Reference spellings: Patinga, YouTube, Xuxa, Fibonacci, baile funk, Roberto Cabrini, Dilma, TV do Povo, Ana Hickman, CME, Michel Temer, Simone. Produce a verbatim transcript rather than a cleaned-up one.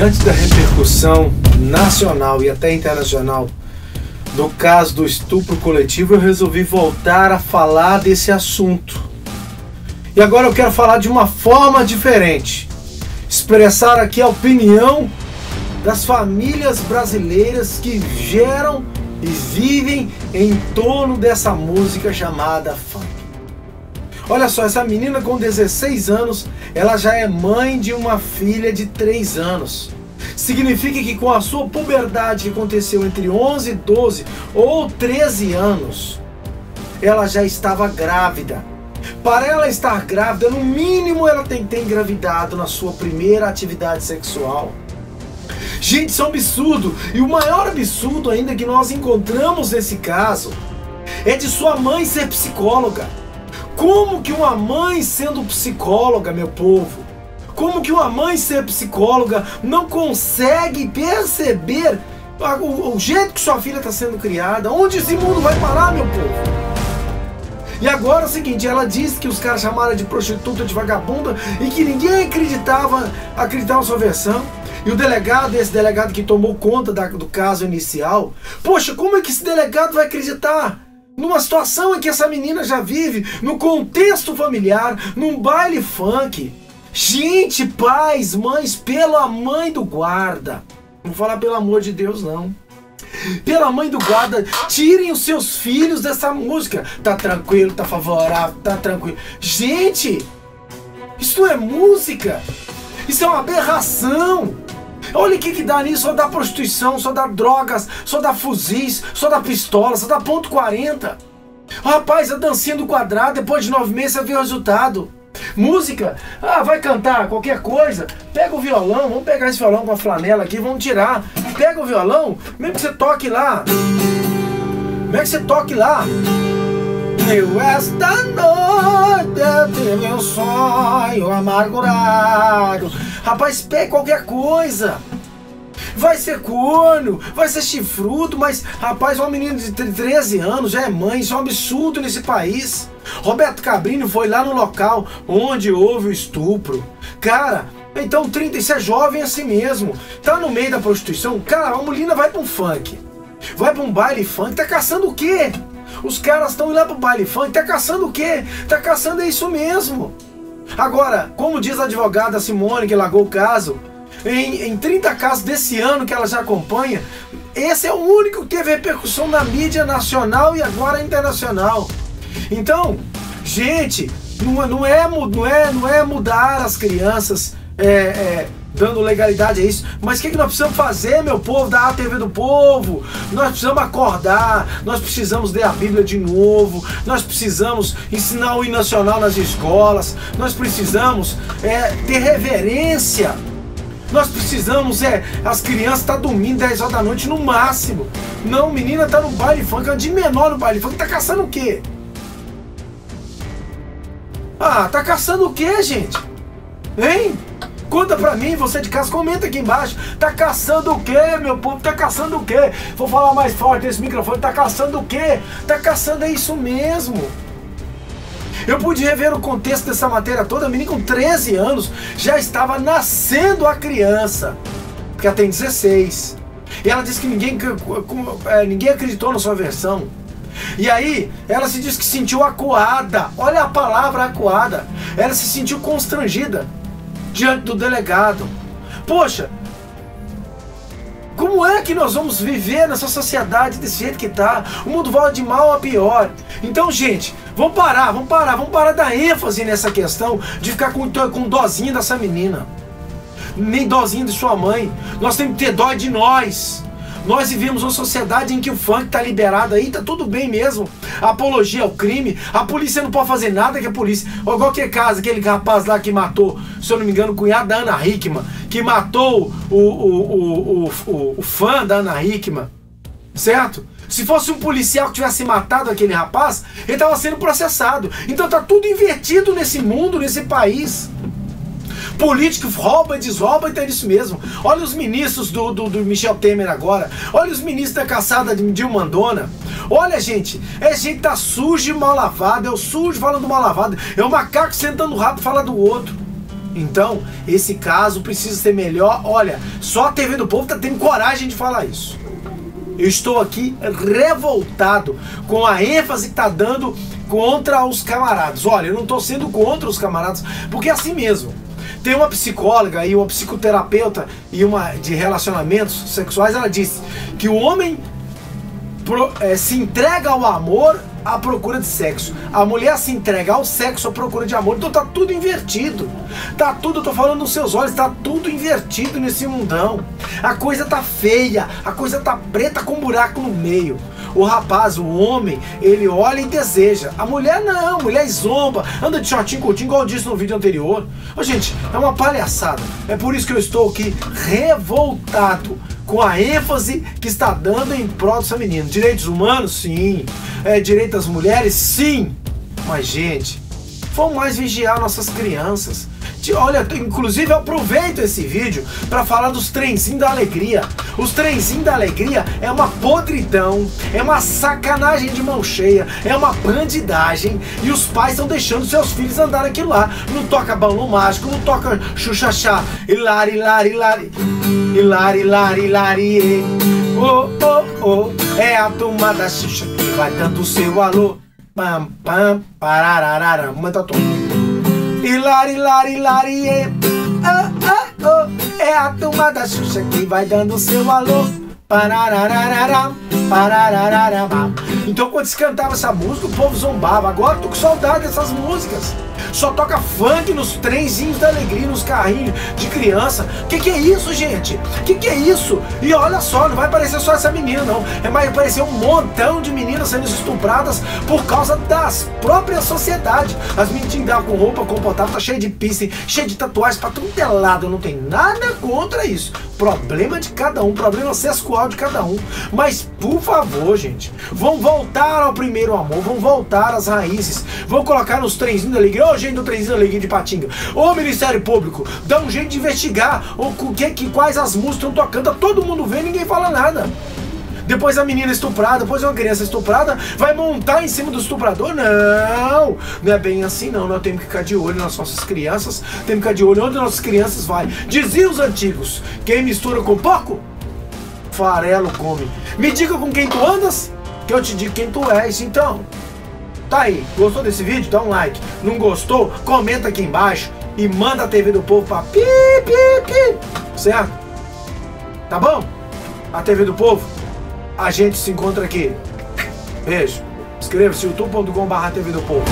diante da repercussão nacional e até internacional do caso do estupro coletivo, eu resolvi voltar a falar desse assunto. E agora eu quero falar de uma forma diferente, expressar aqui a opinião das famílias brasileiras que geram e vivem em torno dessa música chamada funk. Olha só, essa menina com dezesseis anos, ela já é mãe de uma filha de três anos. Significa que com a sua puberdade que aconteceu entre onze, doze ou treze anos, ela já estava grávida. Para ela estar grávida, no mínimo ela tem que ter engravidado na sua primeira atividade sexual. Gente, isso é um absurdo. E o maior absurdo ainda que nós encontramos nesse caso é de sua mãe ser psicóloga. Como que uma mãe sendo psicóloga, meu povo, como que uma mãe ser psicóloga não consegue perceber o, o jeito que sua filha está sendo criada? Onde esse mundo vai parar, meu povo? E agora é o seguinte, ela disse que os caras chamaram de prostituta, de vagabunda, e que ninguém acreditava, acreditava na sua versão. E o delegado, esse delegado que tomou conta da, do caso inicial, poxa, como é que esse delegado vai acreditar numa situação em que essa menina já vive, num contexto familiar, num baile funk? Gente, pais, mães, pela mãe do guarda, não vou falar pelo amor de Deus não, pela mãe do guarda, tirem os seus filhos dessa música. Tá tranquilo, tá favorável, tá tranquilo. Gente, isso não é música, isso é uma aberração. Olha o que que dá nisso, só dá prostituição, só dá drogas, só dá fuzis, só dá pistola, só dá ponto quarenta. Rapaz, a dancinha do quadrado, depois de nove meses você vê o resultado. Música, ah, vai cantar qualquer coisa, pega o violão, vamos pegar esse violão com a flanela aqui, vamos tirar. Pega o violão, mesmo que você toque lá, mesmo que você toque lá. Eu esta noite eu meu sonho amargurado. Rapaz, pega qualquer coisa. Vai ser corno, vai ser chifrudo, mas rapaz, uma menina de treze anos já é mãe, isso é um absurdo nesse país. Roberto Cabrini foi lá no local onde houve o estupro. Cara, então trinta e seis é jovem assim mesmo, tá no meio da prostituição. Cara, uma menina vai pra um funk, vai pra um baile funk, tá caçando o quê? Os caras estão indo lá pro baile funk, tá caçando o quê? Tá caçando é isso mesmo. Agora, como diz a advogada Simone, que largou o caso, Em, em trinta casos desse ano que ela já acompanha, esse é o único que teve repercussão na mídia nacional e agora internacional. Então, gente, não, não, é, não, é, não é mudar as crianças é, é, dando legalidade a isso, mas o que, que nós precisamos fazer, meu povo, da T V do Povo? Nós precisamos acordar, nós precisamos ler a Bíblia de novo, nós precisamos ensinar o hino nacional nas escolas, nós precisamos é, ter reverência. Nós precisamos, é, as crianças tá dormindo dez horas da noite no máximo. Não, menina tá no baile funk, de menor no baile funk, tá caçando o quê? Ah, tá caçando o quê, gente? Hein? Conta pra mim, você de casa, comenta aqui embaixo. Tá caçando o quê, meu povo? Tá caçando o quê? Vou falar mais forte nesse microfone, tá caçando o quê? Tá caçando é isso mesmo. Eu pude rever o contexto dessa matéria toda. A menina com treze anos já estava nascendo a criança, porque ela tem dezesseis. E ela disse que ninguém, ninguém acreditou na sua versão. E aí ela se diz que se sentiu acuada. Olha a palavra acuada. Ela se sentiu constrangida diante do delegado. Poxa, como é que nós vamos viver nessa sociedade desse jeito que tá? O mundo vai de mal a pior. Então, gente, vamos parar, vamos parar, vamos parar da ênfase nessa questão de ficar com, com dozinha dessa menina. Nem dozinha de sua mãe. Nós temos que ter dó de nós. Nós vivemos uma sociedade em que o funk tá liberado aí, tá tudo bem mesmo. A apologia ao crime, a polícia não pode fazer nada que a polícia... Ou qualquer caso, aquele rapaz lá que matou, se eu não me engano, o cunhado da Ana Hickman, que matou o, o, o, o, o, o fã da Ana Hickman, certo? Se fosse um policial que tivesse matado aquele rapaz, ele tava sendo processado. Então tá tudo invertido nesse mundo, nesse país. Político rouba, desrouba, então é isso mesmo. Olha os ministros do, do, do Michel Temer agora. Olha os ministros da caçada de Dilma. Olha, gente, é gente que tá sujo e mal lavado. É o sujo falando mal lavado. É o macaco sentando o rabo e fala do outro. Então, esse caso precisa ser melhor. Olha, só a T V do Povo tá tendo coragem de falar isso. Eu estou aqui revoltado com a ênfase que tá dando contra os camaradas. Olha, eu não tô sendo contra os camaradas, porque é assim mesmo. Tem uma psicóloga e uma psicoterapeuta e uma de relacionamentos sexuais, ela disse que o homem pro, é, se entrega ao amor à procura de sexo. A mulher se entrega ao sexo à procura de amor. Então tá tudo invertido. Tá tudo, eu tô falando nos seus olhos, tá tudo invertido nesse mundão. A coisa tá feia, a coisa tá preta com um buraco no meio. O rapaz, o homem, ele olha e deseja. A mulher não, a mulher zomba, anda de shortinho curtinho, igual eu disse no vídeo anterior. Ô, gente, é uma palhaçada. É por isso que eu estou aqui revoltado com a ênfase que está dando em prol do feminino. Direitos humanos, sim. É, direito às mulheres, sim. Mas, gente, vamos mais vigiar nossas crianças. Olha, inclusive eu aproveito esse vídeo para falar dos trenzinhos da alegria. Os trenzinhos da alegria é uma podridão, é uma sacanagem de mão cheia, é uma bandidagem. E os pais estão deixando seus filhos andar aquilo lá. Não toca balão mágico, não toca xuxaxá. Hilari, hilari, hilari. Hilari, hilari, hilari. Oh, oh, oh. É a turma da Xuxa que vai dando seu alô. Pam, pam, parararara. Manda todo. Hilari, hilari, hilari, oh, oh, oh. É a turma da Xuxa que vai dando seu alô. Pararararará, pararararará. Então quando se cantava essa música, o povo zombava. Agora tô com saudade dessas músicas. Só toca funk nos trenzinhos da alegria, nos carrinhos de criança. Que que é isso, gente? Que que é isso? E olha só, não vai aparecer só essa menina, não. É, vai aparecer um montão de meninas sendo estupradas por causa das próprias sociedades. As meninas andavam com roupa confortável, tá cheia de piercing, cheia de tatuagens pra tudo que é lado. Não tem nada contra isso. Problema de cada um, problema sexual de cada um. Mas, por favor, gente, vão voltar ao primeiro amor, vão voltar às raízes, vão colocar nos trenzinhos da alegria. Ô, gente do trenzinho da alegria de Patinga, ô, Ministério Público, dá um jeito de investigar o que, que, quais as músicas estão tocando. Tá todo mundo vendo e ninguém fala nada. Depois a menina estuprada, depois uma criança estuprada, vai montar em cima do estuprador? Não! Não é bem assim, não. Nós temos que ficar de olho nas nossas crianças, temos que ficar de olho onde nossas crianças vai. Diziam os antigos, quem mistura com porco, farelo come. Me diga com quem tu andas, que eu te digo quem tu és. Então, tá aí. Gostou desse vídeo? Dá um like. Não gostou? Comenta aqui embaixo e manda a T V do Povo pra pi, pi, pi. Certo? Tá bom? A T V do Povo. A gente se encontra aqui. Beijo. Inscreva-se youtube ponto com barra T V do Povo.